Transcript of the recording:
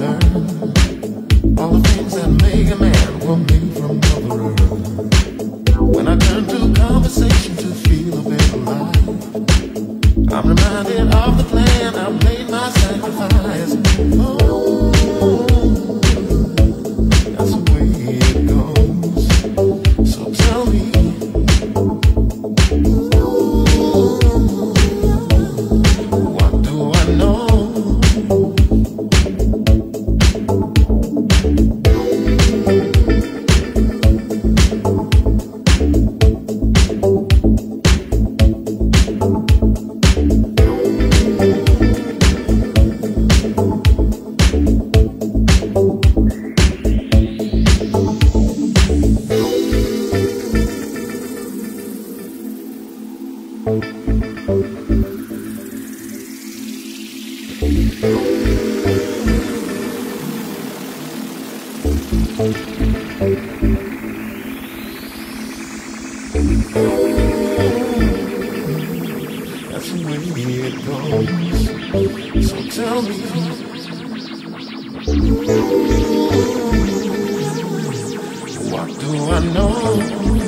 learn all the things that make a man will make from Mother Earth. When I turn to conversation to feel a bit alive, I'm reminded of the plan I made, my sacrifice. Oh, that's the way it goes. So tell me, what do I know? That's the way it goes. So tell me, what do I know?